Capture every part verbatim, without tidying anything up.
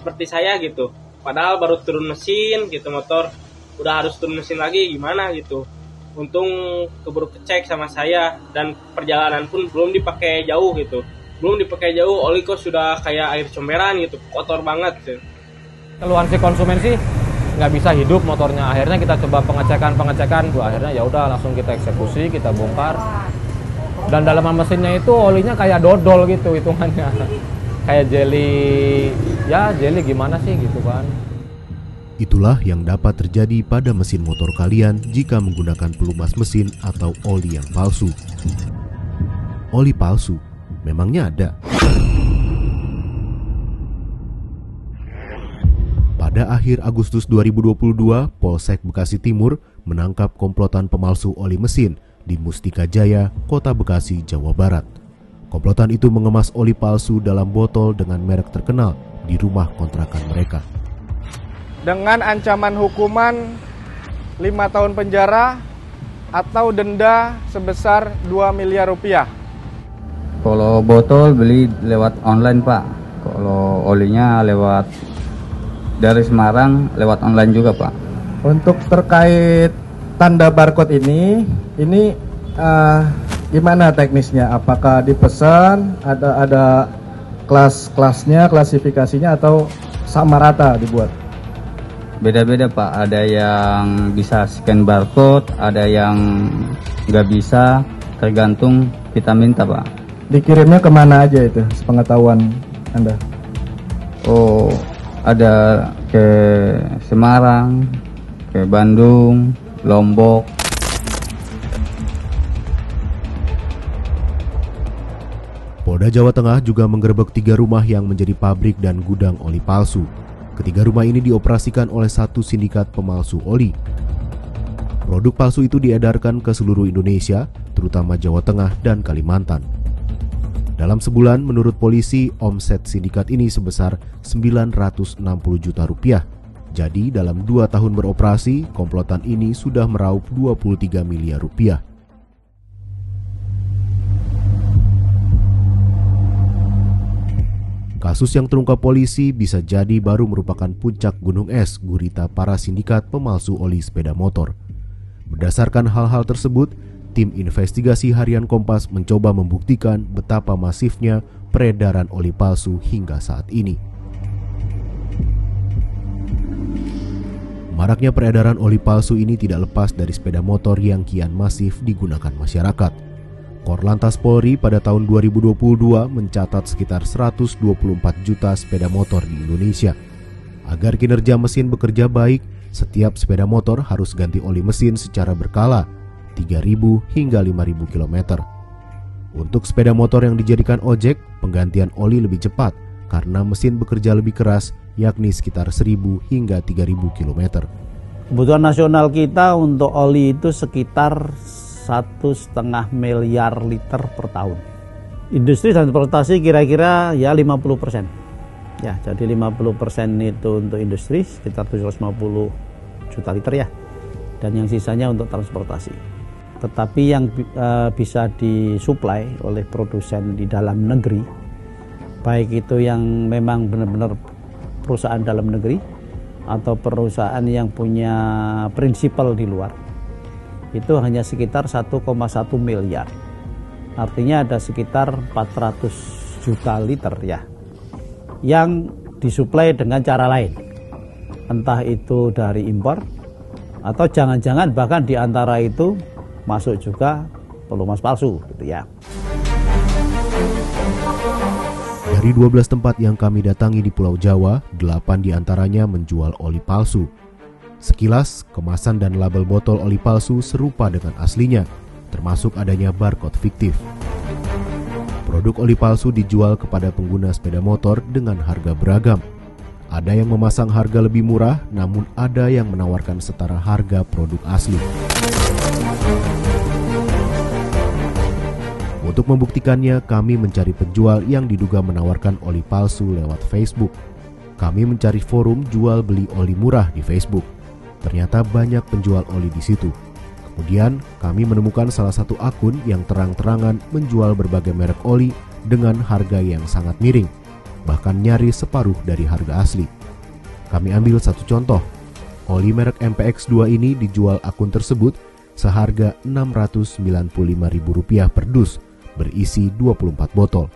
seperti saya gitu. Padahal baru turun mesin gitu, motor udah harus turun mesin lagi, gimana gitu. Untung keburu kecek sama saya, dan perjalanan pun belum dipakai jauh gitu. Belum dipakai jauh, oli kok sudah kayak air comberan gitu, kotor banget gitu. Keluhan si konsumen sih nggak bisa hidup motornya, akhirnya kita coba pengecekan-pengecekan, akhirnya ya udah langsung kita eksekusi, kita bongkar. Dan dalaman mesinnya itu olinya kayak dodol gitu hitungannya. Kayak jeli, ya jeli gimana sih gitu kan. Itulah yang dapat terjadi pada mesin motor kalian jika menggunakan pelumas mesin atau oli yang palsu. Oli palsu memangnya ada? Pada akhir Agustus dua ribu dua puluh dua, Polsek Bekasi Timur menangkap komplotan pemalsu oli mesin di Mustika Jaya, Kota Bekasi, Jawa Barat. Komplotan itu mengemas oli palsu dalam botol dengan merek terkenal di rumah kontrakan mereka. Dengan ancaman hukuman lima tahun penjara atau denda sebesar dua miliar rupiah. Kalau botol beli lewat online Pak, kalau olinya lewat dari Semarang lewat online juga Pak. Untuk terkait tanda barcode ini, ini uh, gimana teknisnya? Apakah dipesan, ada ada kelas-kelasnya, klasifikasinya, atau sama rata dibuat? Beda-beda Pak, ada yang bisa scan barcode, ada yang nggak bisa, tergantung kita minta Pak. Dikirimnya kemana aja itu, sepengetahuan Anda? Oh, ada ke Semarang, ke Bandung, Lombok. Polda Jawa Tengah juga menggerebek tiga rumah yang menjadi pabrik dan gudang oli palsu. Ketiga rumah ini dioperasikan oleh satu sindikat pemalsu oli. Produk palsu itu diedarkan ke seluruh Indonesia, terutama Jawa Tengah dan Kalimantan. Dalam sebulan, menurut polisi, omset sindikat ini sebesar sembilan ratus enam puluh juta rupiah. Jadi dalam dua tahun beroperasi, komplotan ini sudah meraup dua puluh tiga miliar rupiah. Kasus yang terungkap polisi bisa jadi baru merupakan puncak gunung es gurita para sindikat pemalsu oli sepeda motor. Berdasarkan hal-hal tersebut, tim investigasi Harian Kompas mencoba membuktikan betapa masifnya peredaran oli palsu hingga saat ini. Maraknya peredaran oli palsu ini tidak lepas dari sepeda motor yang kian masif digunakan masyarakat. Korlantas Polri pada tahun dua ribu dua puluh dua mencatat sekitar seratus dua puluh empat juta sepeda motor di Indonesia. Agar kinerja mesin bekerja baik, setiap sepeda motor harus ganti oli mesin secara berkala, tiga ribu hingga lima ribu kilometer. Untuk sepeda motor yang dijadikan ojek, penggantian oli lebih cepat karena mesin bekerja lebih keras, yakni sekitar seribu hingga tiga ribu kilometer. Kebutuhan nasional kita untuk oli itu sekitar satu setengah miliar liter per tahun. Industri transportasi kira-kira ya lima puluh persen. Ya, jadi lima puluh persen itu untuk industri sekitar tujuh ratus lima puluh juta liter ya. Dan yang sisanya untuk transportasi. Tetapi yang e, bisa disuplai oleh produsen di dalam negeri, baik itu yang memang benar-benar perusahaan dalam negeri atau perusahaan yang punya prinsipal di luar, itu hanya sekitar satu koma satu miliar. Artinya ada sekitar empat ratus juta liter ya, yang disuplai dengan cara lain. Entah itu dari impor, atau jangan-jangan bahkan di antara itu masuk juga pelumas palsu gitu ya. Dari dua belas tempat yang kami datangi di Pulau Jawa, delapan diantaranya menjual oli palsu. Sekilas, kemasan dan label botol oli palsu serupa dengan aslinya, termasuk adanya barcode fiktif. Produk oli palsu dijual kepada pengguna sepeda motor dengan harga beragam. Ada yang memasang harga lebih murah, namun ada yang menawarkan setara harga produk asli. Untuk membuktikannya, kami mencari penjual yang diduga menawarkan oli palsu lewat Facebook. Kami mencari forum jual beli oli murah di Facebook. Ternyata banyak penjual oli di situ. Kemudian kami menemukan salah satu akun yang terang-terangan menjual berbagai merek oli dengan harga yang sangat miring, bahkan nyaris separuh dari harga asli. Kami ambil satu contoh, oli merek M P X dua ini dijual akun tersebut seharga enam ratus sembilan puluh lima ribu rupiah per dus, berisi dua puluh empat botol.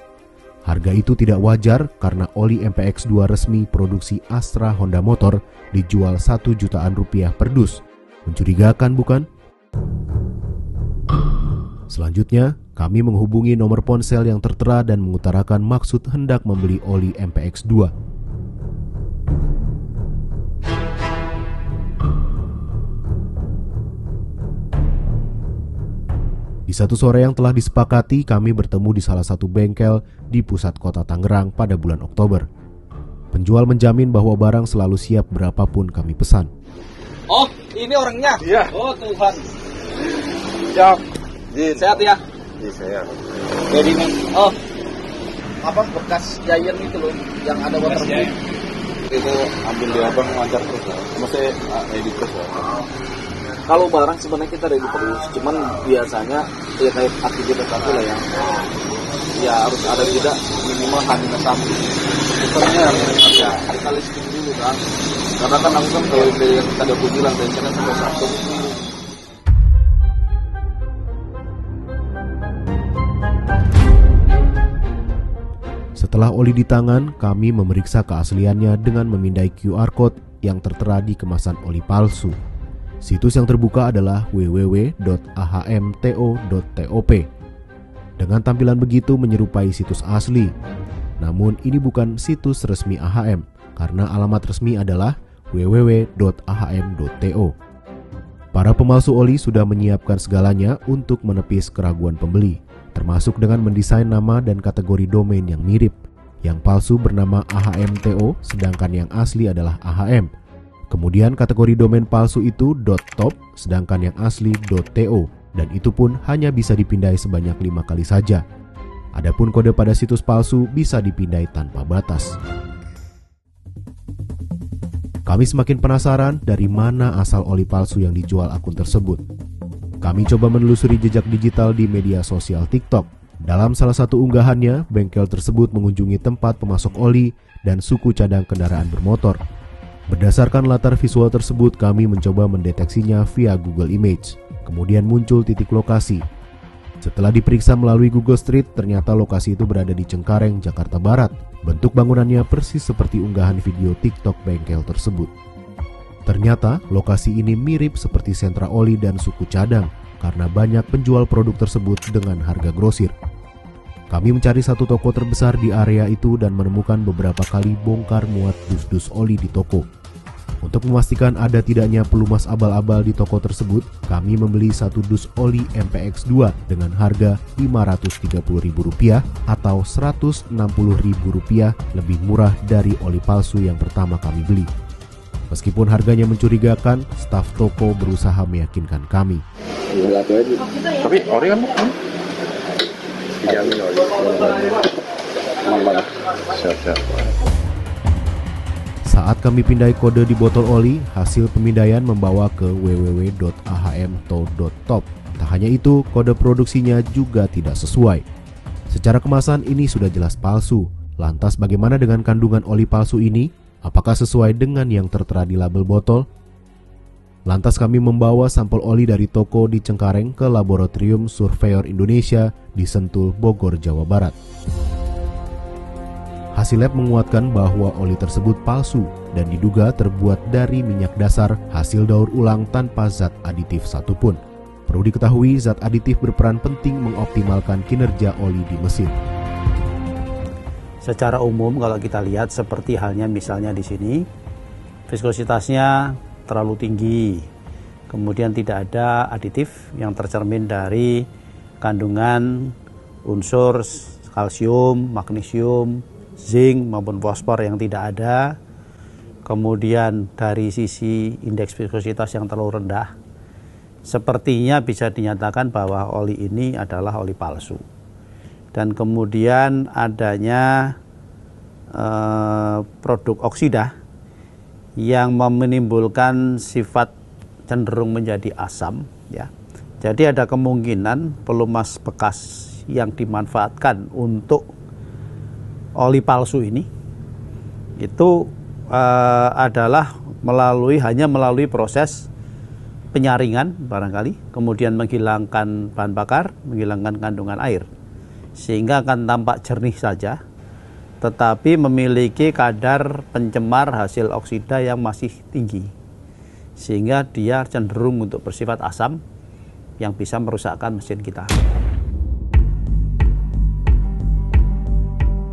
Harga itu tidak wajar karena oli M P X dua resmi produksi Astra Honda Motor dijual satu jutaan rupiah per dus. Mencurigakan bukan? Selanjutnya, kami menghubungi nomor ponsel yang tertera dan mengutarakan maksud hendak membeli oli M P X dua. Di satu sore yang telah disepakati, kami bertemu di salah satu bengkel di pusat kota Tangerang pada bulan Oktober. Penjual menjamin bahwa barang selalu siap berapapun kami pesan. Oh, ini orangnya? Iya. Oh, Tuhan. Siap. Sehat ya? Sehat. Jadi men, oh, apa bekas Giant itu loh, yang ada waterproof. Itu ambil di abang lancar terus lah. Maksudnya edit terus lah. Kalau barang sebenarnya kita edit terus, cuman biasanya ya kayak aktivitas satu lah yang ya harus ada tidak minimal hari satu. Sebenarnya harus ada kita listing dulu kan. Karena kan langsung kalau dari yang kita ada bulan biasanya sampai satu. Setelah oli di tangan, kami memeriksa keasliannya dengan memindai Q R Code yang tertera di kemasan oli palsu. Situs yang terbuka adalah w w w titik ahm titik to titik top. Dengan tampilan begitu menyerupai situs asli. Namun ini bukan situs resmi A H M, karena alamat resmi adalah w w w titik ahm titik to. Para pemalsu oli sudah menyiapkan segalanya untuk menepis keraguan pembeli, termasuk dengan mendesain nama dan kategori domain yang mirip. Yang palsu bernama ahm.to, sedangkan yang asli adalah ahm. Kemudian kategori domain palsu itu .top, sedangkan yang asli .to, dan itu pun hanya bisa dipindai sebanyak lima kali saja. Adapun kode pada situs palsu bisa dipindai tanpa batas. Kami semakin penasaran dari mana asal oli palsu yang dijual akun tersebut. Kami coba menelusuri jejak digital di media sosial TikTok. Dalam salah satu unggahannya, bengkel tersebut mengunjungi tempat pemasok oli dan suku cadang kendaraan bermotor. Berdasarkan latar visual tersebut, kami mencoba mendeteksinya via Google Image. Kemudian muncul titik lokasi. Setelah diperiksa melalui Google Street, ternyata lokasi itu berada di Cengkareng, Jakarta Barat. Bentuk bangunannya persis seperti unggahan video TikTok bengkel tersebut. Ternyata lokasi ini mirip seperti sentra oli dan suku cadang karena banyak penjual produk tersebut dengan harga grosir. Kami mencari satu toko terbesar di area itu dan menemukan beberapa kali bongkar muat dus-dus oli di toko. Untuk memastikan ada tidaknya pelumas abal-abal di toko tersebut, kami membeli satu dus oli M P X dua dengan harga lima ratus tiga puluh ribu rupiah atau seratus enam puluh ribu rupiah lebih murah dari oli palsu yang pertama kami beli. Meskipun harganya mencurigakan, staf toko berusaha meyakinkan kami. Tapi ori kan? Dijamin ori. Saat kami pindai kode di botol oli, hasil pemindaian membawa ke w w w titik ahm titik to titik top. Tak hanya itu, kode produksinya juga tidak sesuai. Secara kemasan ini sudah jelas palsu. Lantas bagaimana dengan kandungan oli palsu ini? Apakah sesuai dengan yang tertera di label botol? Lantas kami membawa sampel oli dari toko di Cengkareng ke Laboratorium Surveyor Indonesia di Sentul, Bogor, Jawa Barat. Hasil lab menguatkan bahwa oli tersebut palsu dan diduga terbuat dari minyak dasar hasil daur ulang tanpa zat aditif satupun. Perlu diketahui zat aditif berperan penting mengoptimalkan kinerja oli di mesin. Secara umum kalau kita lihat seperti halnya misalnya di sini viskositasnya terlalu tinggi, kemudian tidak ada aditif yang tercermin dari kandungan unsur kalsium, magnesium, zinc maupun fosfor yang tidak ada, kemudian dari sisi indeks viskositas yang terlalu rendah, sepertinya bisa dinyatakan bahwa oli ini adalah oli palsu. Dan kemudian adanya eh, produk oksida yang menimbulkan sifat cenderung menjadi asam, ya. Jadi ada kemungkinan pelumas bekas yang dimanfaatkan untuk oli palsu ini itu uh, adalah melalui hanya melalui proses penyaringan barangkali, kemudian menghilangkan bahan bakar, menghilangkan kandungan air, sehingga akan tampak jernih saja, tetapi memiliki kadar pencemar hasil oksida yang masih tinggi, sehingga dia cenderung untuk bersifat asam yang bisa merusakkan mesin kita.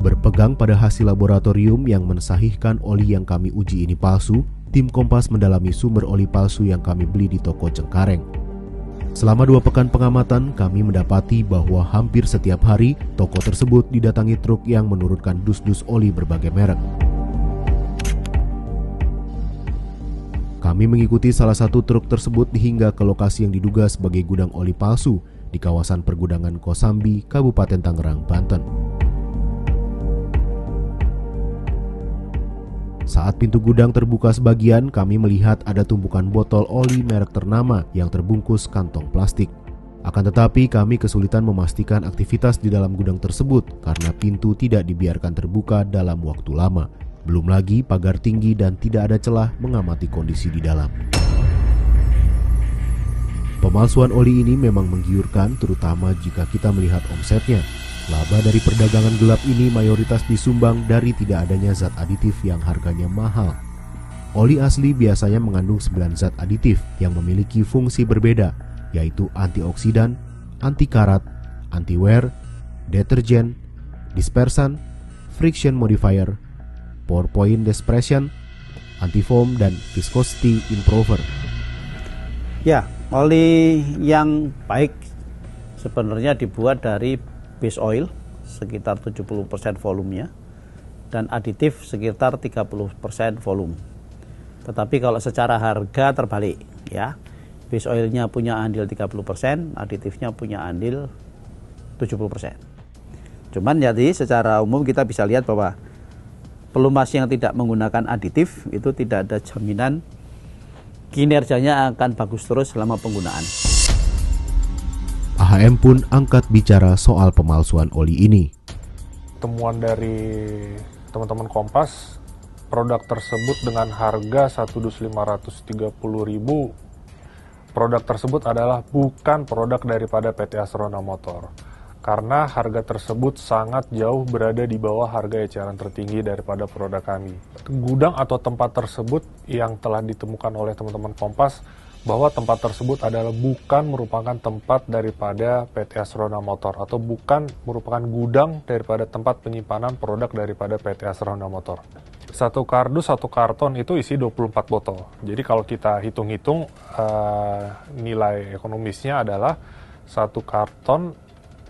Berpegang pada hasil laboratorium yang mensahihkan oli yang kami uji ini palsu, tim Kompas mendalami sumber oli palsu yang kami beli di toko Cengkareng. Selama dua pekan pengamatan, kami mendapati bahwa hampir setiap hari toko tersebut didatangi truk yang menurunkan dus-dus oli berbagai merek. Kami mengikuti salah satu truk tersebut hingga ke lokasi yang diduga sebagai gudang oli palsu di kawasan pergudangan Kosambi, Kabupaten Tangerang, Banten. Saat pintu gudang terbuka sebagian, kami melihat ada tumpukan botol oli merek ternama yang terbungkus kantong plastik. Akan tetapi kami kesulitan memastikan aktivitas di dalam gudang tersebut karena pintu tidak dibiarkan terbuka dalam waktu lama. Belum lagi pagar tinggi dan tidak ada celah mengamati kondisi di dalam. Pemalsuan oli ini memang menggiurkan, terutama jika kita melihat omsetnya. Laba dari perdagangan gelap ini mayoritas disumbang dari tidak adanya zat aditif yang harganya mahal. Oli asli biasanya mengandung sembilan zat aditif yang memiliki fungsi berbeda, yaitu antioksidan, anti karat, anti wear, deterjen, dispersan, friction modifier, pour point depression, anti foam, dan viscosity improver. Ya, oli yang baik sebenarnya dibuat dari base oil sekitar tujuh puluh persen volumenya dan aditif sekitar tiga puluh persen volume. Tetapi kalau secara harga terbalik ya. Base oilnya punya andil tiga puluh persen, aditifnya punya andil tujuh puluh persen. Cuman jadi secara umum kita bisa lihat bahwa pelumas yang tidak menggunakan aditif itu tidak ada jaminan kinerjanya akan bagus terus selama penggunaan. A H M pun angkat bicara soal pemalsuan oli ini. Temuan dari teman-teman Kompas, produk tersebut dengan harga satu dus lima ratus tiga puluh ribu, produk tersebut adalah bukan produk daripada P T Astra Honda Motor. Karena harga tersebut sangat jauh berada di bawah harga eceran tertinggi daripada produk kami. Gudang atau tempat tersebut yang telah ditemukan oleh teman-teman Kompas, bahwa tempat tersebut adalah bukan merupakan tempat daripada P T Astra Honda Motor atau bukan merupakan gudang daripada tempat penyimpanan produk daripada P T Astra Honda Motor. Satu kardus, satu karton itu isi dua puluh empat botol. Jadi kalau kita hitung-hitung uh, nilai ekonomisnya adalah satu karton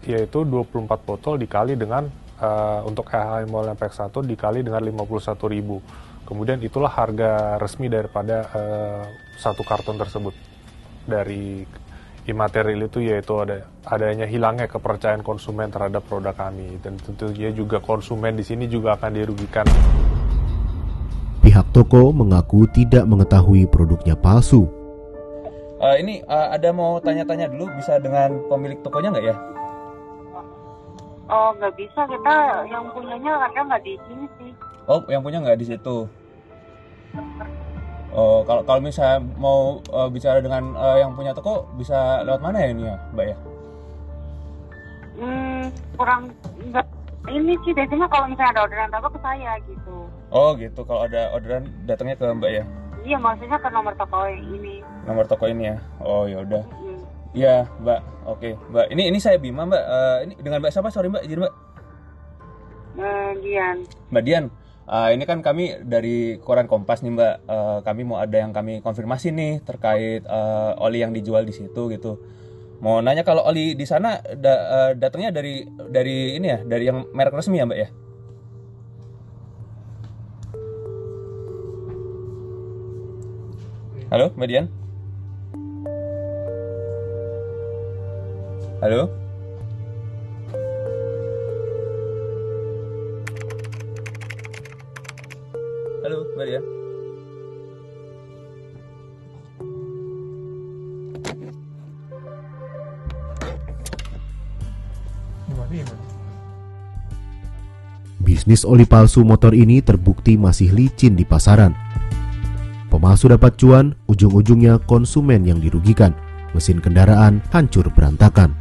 yaitu dua puluh empat botol dikali dengan uh, untuk A H M M P X satu dikali dengan lima puluh satu ribu. Kemudian itulah harga resmi daripada uh, satu karton tersebut. Dari imaterial itu yaitu ada, adanya hilangnya kepercayaan konsumen terhadap produk kami. Dan tentunya juga konsumen di sini juga akan dirugikan. Pihak toko mengaku tidak mengetahui produknya palsu. Uh, ini uh, ada mau tanya-tanya dulu bisa dengan pemilik tokonya nggak ya? Oh nggak bisa, kita yang punyanya ada nggak di sini sih. Oh yang punya nggak di situ? Oh, kalau kalau misalnya mau uh, bicara dengan uh, yang punya toko bisa lewat mana ya ini ya, Mbak ya? Hmm, kurang enggak. Ini sih biasanya kalau misalnya ada orderan toko ke saya gitu. Oh gitu, kalau ada orderan datangnya ke Mbak ya? Iya, maksudnya ke nomor toko ini. Nomor toko ini ya? Oh yaudah. Iya mm-hmm. Mbak, oke Mbak. Ini ini saya Bima Mbak. Uh, ini dengan Mbak siapa? Sorry Mbak, jadi Mbak. Uh, Dian. Mbak Dian. Uh, ini kan kami dari koran Kompas nih Mbak, uh, kami mau ada yang kami konfirmasi nih terkait uh, oli yang dijual di situ gitu. Mau nanya kalau oli di sana da, uh, datangnya dari dari ini ya, dari yang merek resmi ya Mbak ya? Halo Mbak Dian? Halo? Halo, Mbak Dian. Bisa bisnis oli palsu motor ini terbukti masih licin di pasaran. Pemalsu dapat cuan, ujung-ujungnya konsumen yang dirugikan. Mesin kendaraan hancur berantakan.